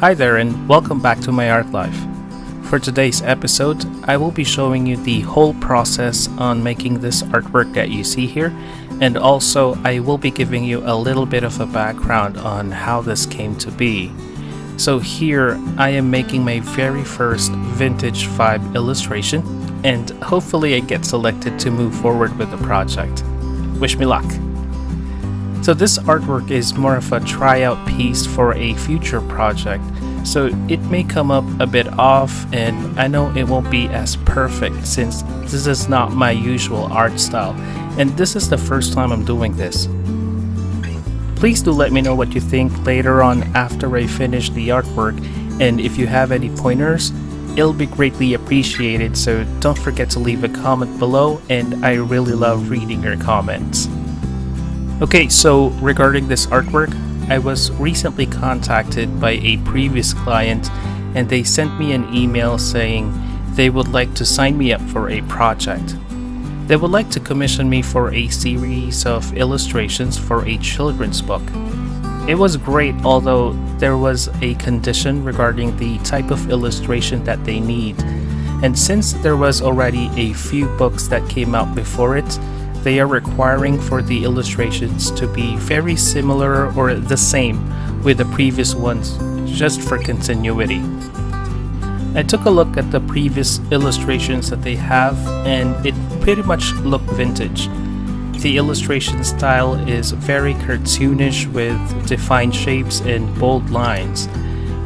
Hi there and welcome back to my art life. For today's episode, I will be showing you the whole process on making this artwork that you see here, and also I will be giving you a little bit of a background on how this came to be. So here I am making my very first vintage vibe illustration, and hopefully I get selected to move forward with the project. Wish me luck! So this artwork is more of a tryout piece for a future project, so it may come up a bit off and I know it won't be as perfect since this is not my usual art style, and this is the first time I'm doing this. Please do let me know what you think later on after I finish the artwork, and if you have any pointers, it'll be greatly appreciated, so don't forget to leave a comment below, and I really love reading your comments. Okay, so regarding this artwork, I was recently contacted by a previous client and they sent me an email saying they would like to sign me up for a project. They would like to commission me for a series of illustrations for a children's book. It was great, although there was a condition regarding the type of illustration that they need. And since there was already a few books that came out before it, they are requiring for the illustrations to be very similar or the same with the previous ones, just for continuity. I took a look at the previous illustrations that they have and it pretty much looked vintage. The illustration style is very cartoonish with defined shapes and bold lines.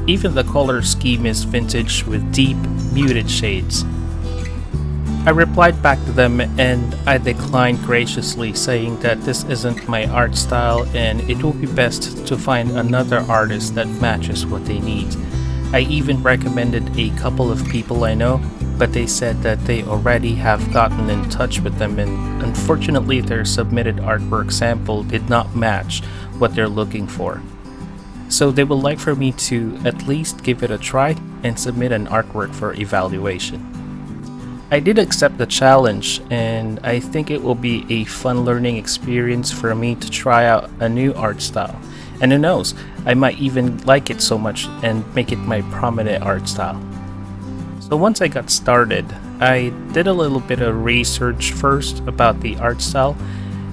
Even the color scheme is vintage with deep, muted shades. I replied back to them and I declined graciously, saying that this isn't my art style and it will be best to find another artist that matches what they need. I even recommended a couple of people I know, but they said that they already have gotten in touch with them and unfortunately their submitted artwork sample did not match what they're looking for. So they would like for me to at least give it a try and submit an artwork for evaluation. I did accept the challenge and I think it will be a fun learning experience for me to try out a new art style. And who knows, I might even like it so much and make it my prominent art style. So once I got started, I did a little bit of research first about the art style,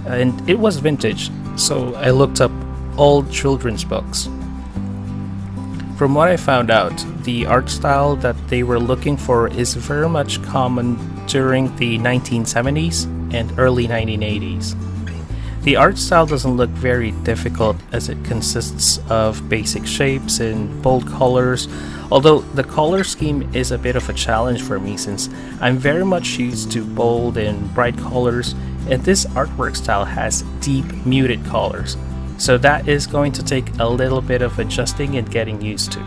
and it was vintage, so I looked up old children's books. From what I found out, the art style that they were looking for is very much common during the 1970s and early 1980s. The art style doesn't look very difficult as it consists of basic shapes and bold colors, although the color scheme is a bit of a challenge for me since I'm very much used to bold and bright colors, and this artwork style has deep muted colors. So that is going to take a little bit of adjusting and getting used to.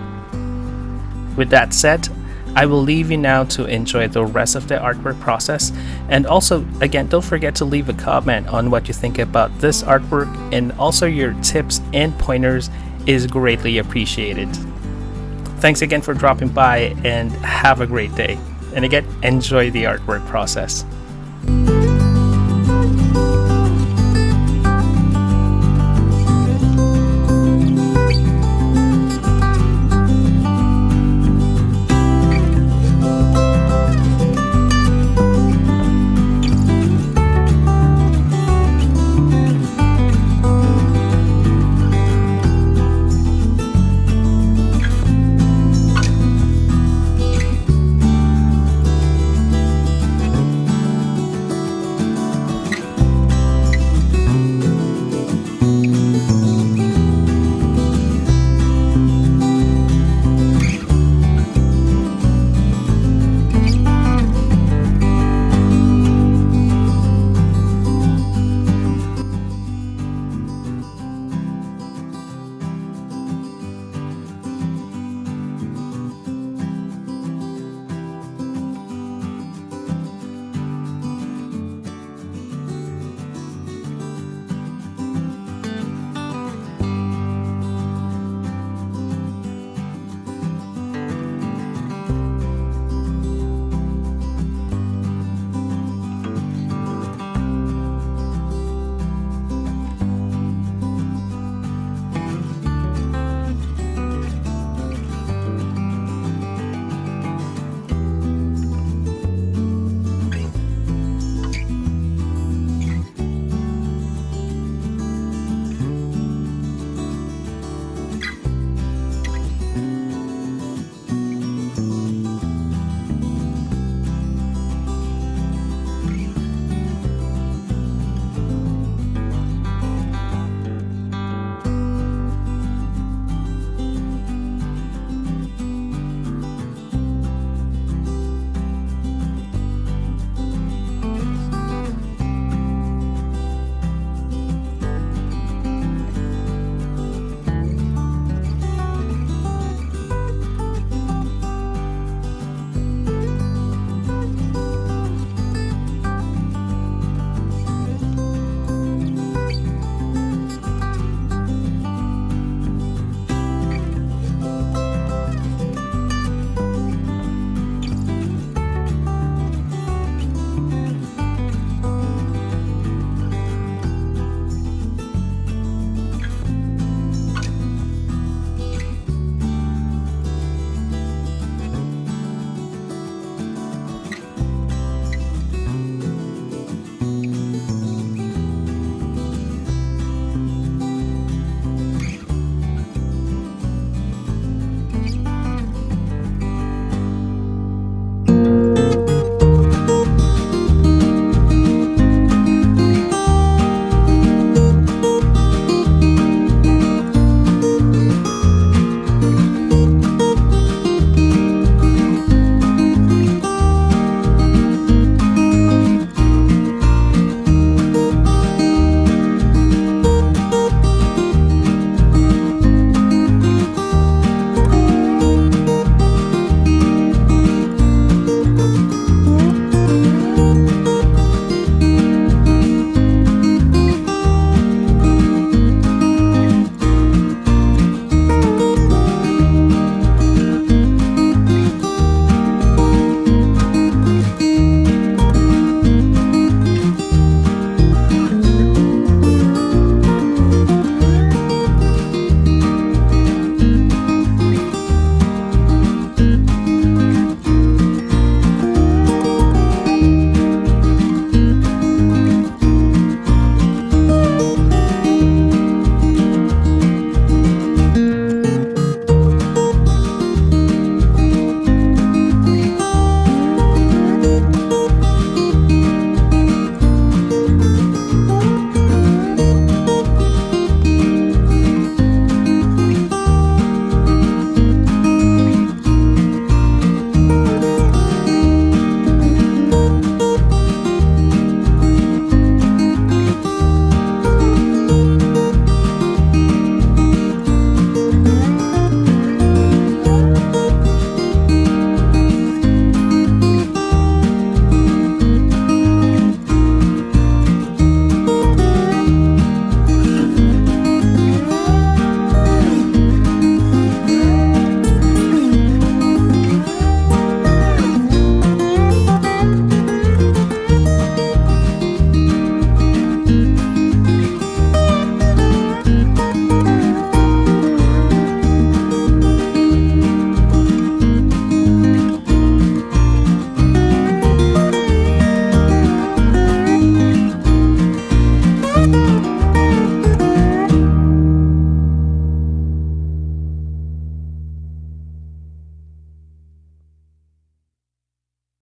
With that said, I will leave you now to enjoy the rest of the artwork process, and also again don't forget to leave a comment on what you think about this artwork, and also your tips and pointers is greatly appreciated. Thanks again for dropping by and have a great day, and again enjoy the artwork process.